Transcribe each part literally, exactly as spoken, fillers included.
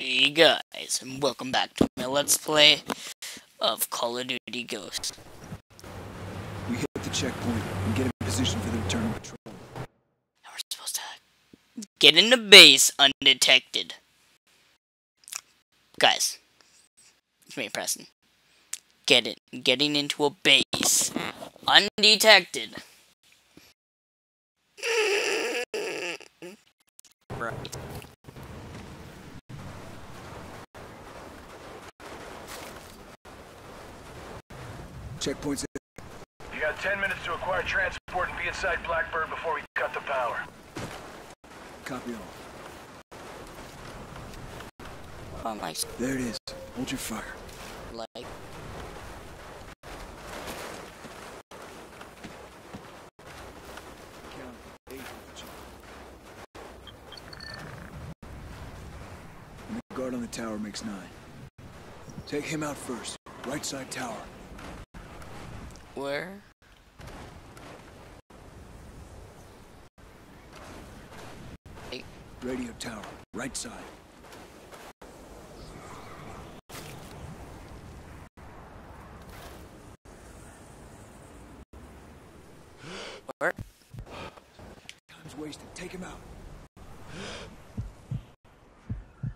Hey guys, and welcome back to my Let's Play of Call of Duty Ghosts. We hit the checkpoint and get in position for the return of patrol. Now we're supposed to get into base undetected. Guys, it's me, Preston. Get it. Getting into a base undetected. Right. Checkpoints. You got ten minutes to acquire transport and be inside Blackbird before we cut the power. Copy all. Oh, nice. There it is. Hold your fire. Like. The guard on the tower makes nine. Take him out first. Right side tower. Where? Hey. Radio tower, right side. Where? Time's wasted. Take him out.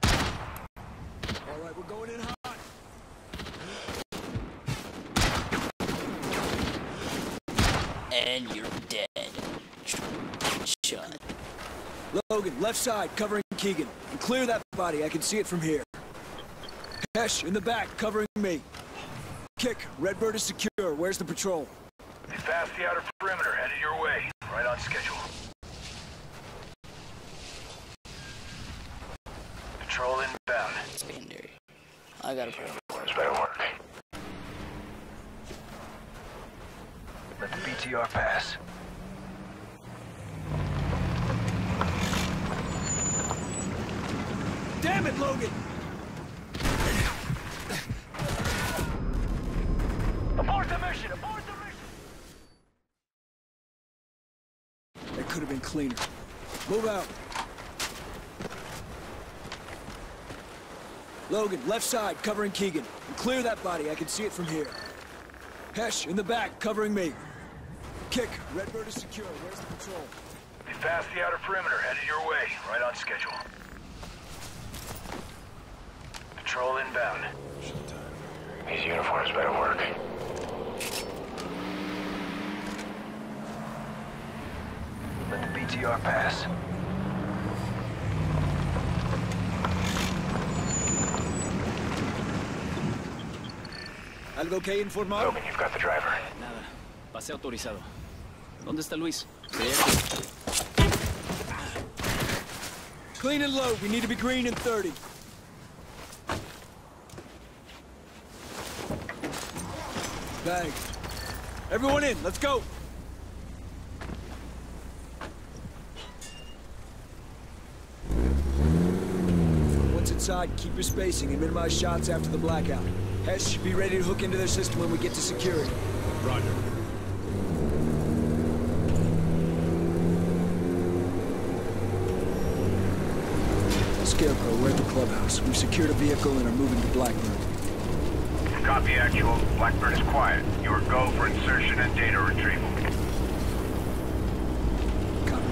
All right, we're going in hot. And you're dead. Shut. Logan, left side, covering Keegan. And clear that body, I can see it from here. Hesh, in the back, covering me. Kick, Redbird is secure. Where's the patrol? They passed the outer perimeter, headed your way. Right on schedule. Patrol inbound. Secondary. I got a problem. Better work. Let the B T R pass. Damn it, Logan! Abort the mission! Abort the mission! That could have been cleaner. Move out. Logan, left side, covering Keegan. And clear that body, I can see it from here. Hesh, in the back, covering me. Kick, Redbird is secure. Where's the patrol? They passed the outer perimeter, headed your way. Right on schedule. Patrol inbound. These uniforms better work. Let the B T R pass. ¿Algo que informar? Logan, you've got the driver. Nada. Pase autorizado. ¿Dónde está Luis? Clean and low. We need to be green in thirty. Bang. Everyone in. Let's go. Once inside, keep your spacing and minimize shots after the blackout. Hesh, be ready to hook into their system when we get to security. Roger. Scarecrow, we're at the clubhouse. We've secured a vehicle and are moving to Blackburn. Copy, actual. Blackburn is quiet. You are go for insertion and data retrieval. Copy.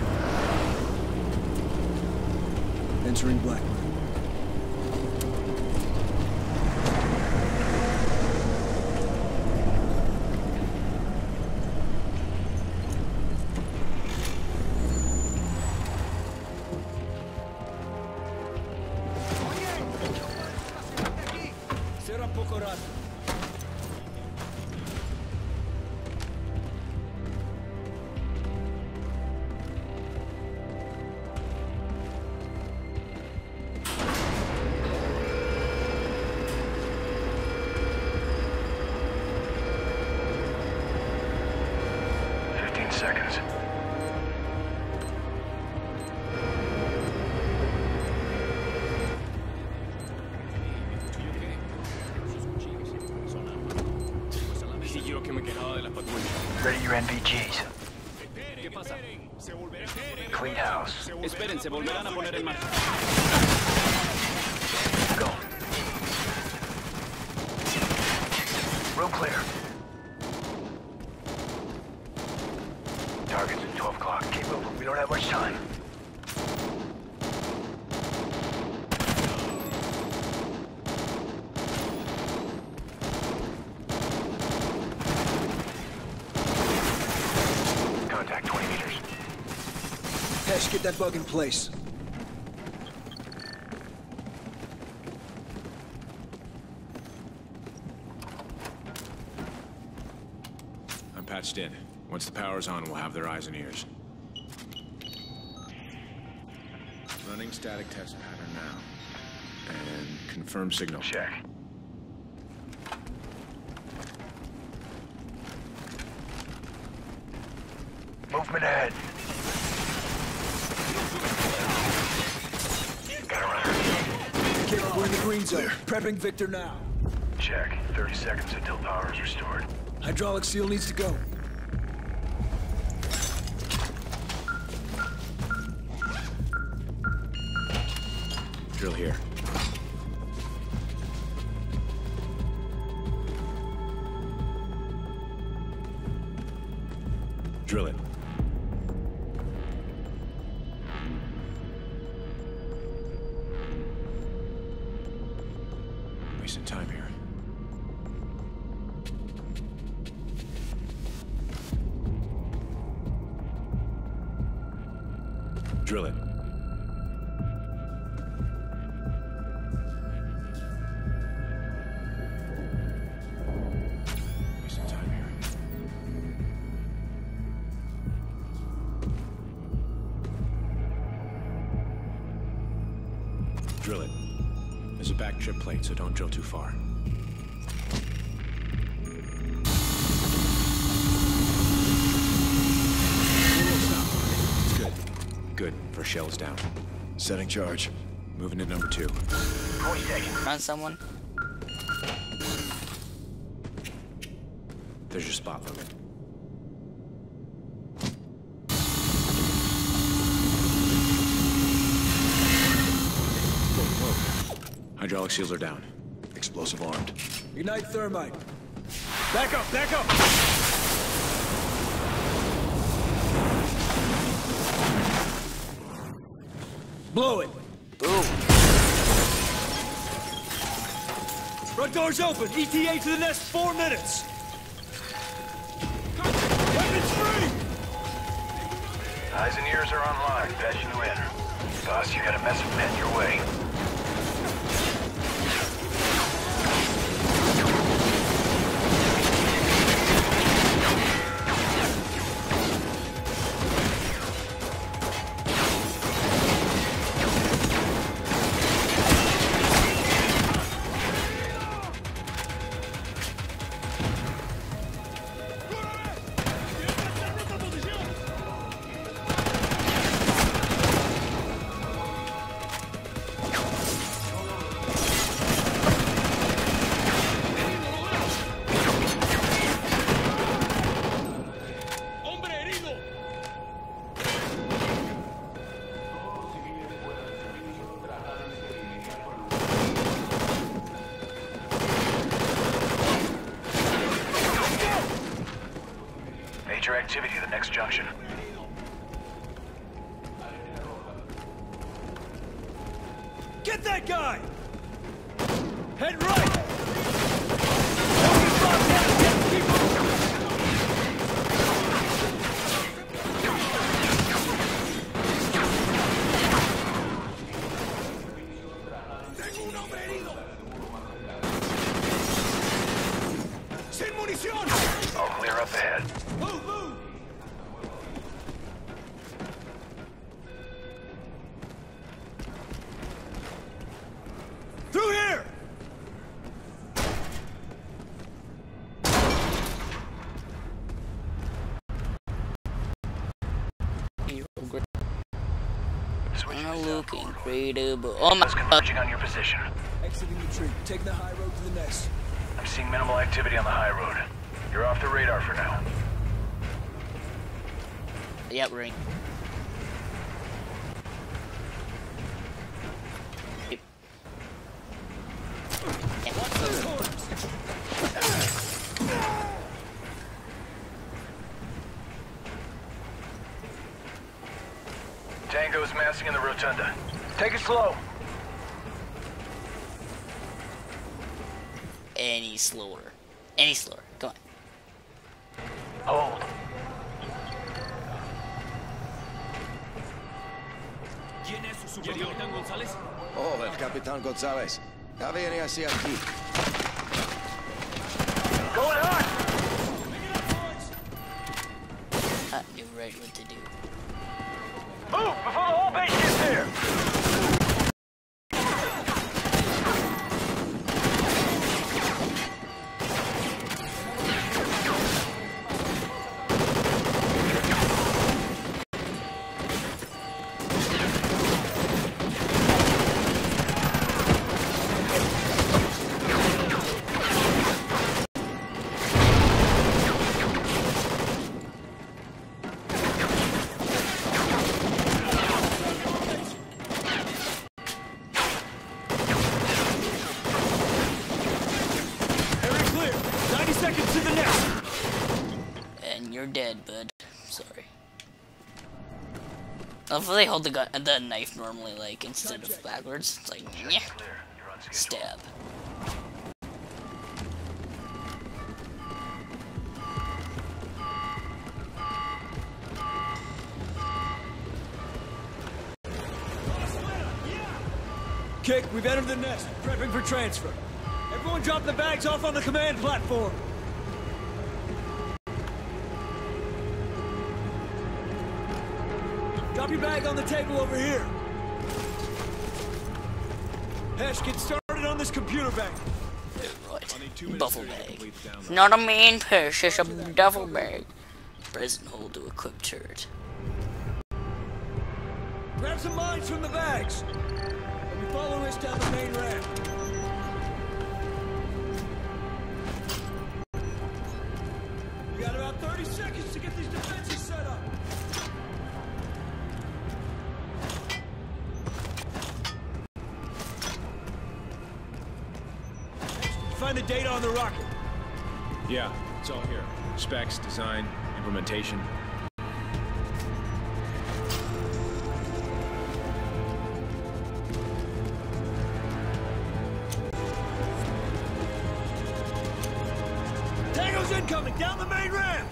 Entering Blackburn. Seconds. Ready your N V Gs. Clean house. clear. Target's at twelve o'clock. Keep moving. We don't have much time. Contact twenty meters. Hesh, get that bug in place. I'm patched in. Once the power's on, we'll have their eyes and ears. Running static test pattern now. And confirm signal. Check. Movement ahead. Gotta run. Kip, we're in the green zone. Prepping Victor now. Check. thirty seconds until power is restored. Hydraulic seal needs to go. Drill here. Drill it. Wasting time here. Drill it. Drill it. There's a back trip plate, so don't drill too far. It's good. Good. First shell's down. Setting charge. Moving to number two. Point taken. Found someone. There's your spot limit. Hydraulic seals are down. Explosive armed. Ignite thermite. Back up, back up! Blow it! Boom. Front door's open! E T A to the nest, four minutes! Weapons free! Eyes and ears are online. Patch you in. Boss, you got a message meant your way. Activity at the next junction. Get that guy! Head right! All clear up ahead. Move, move. Through here. Look incredible. Oh my god. Converging on your position. Exiting the tree. Take the high road to the nest. I'm seeing minimal activity on the high road. You're off the radar for now. Yep, yeah, ring. Yep. Yep. passing in the rotunda. Take it slow. Any slower. Any slower. Go on. Hold. Over, Capitan Gonzalez. Avere hacia aquí. Going on! I knew right what to do. Move before the whole base gets there! Hopefully they hold the gun, the knife normally, like instead of backwards. It's like, yeah, stab. Kick, we've entered the nest, prepping for transfer. Everyone drop the bags off on the command platform. Drop your bag on the table over here. Hesh, get started on this computer bag. Right. Duffel bag. Not a main purse, it's a duffel bag. Press and hold to equip turret. Grab some mines from the bags. Let me follow us down the main ramp. You got about thirty seconds to get these defenses set up. Find the data on the rocket. Yeah, it's all here. Specs, design, implementation. Tango's incoming, down the main ramp!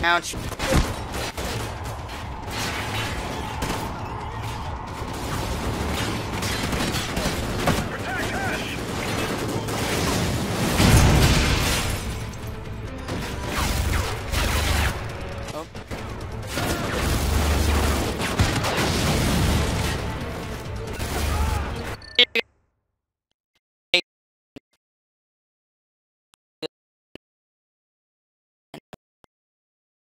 Ouch.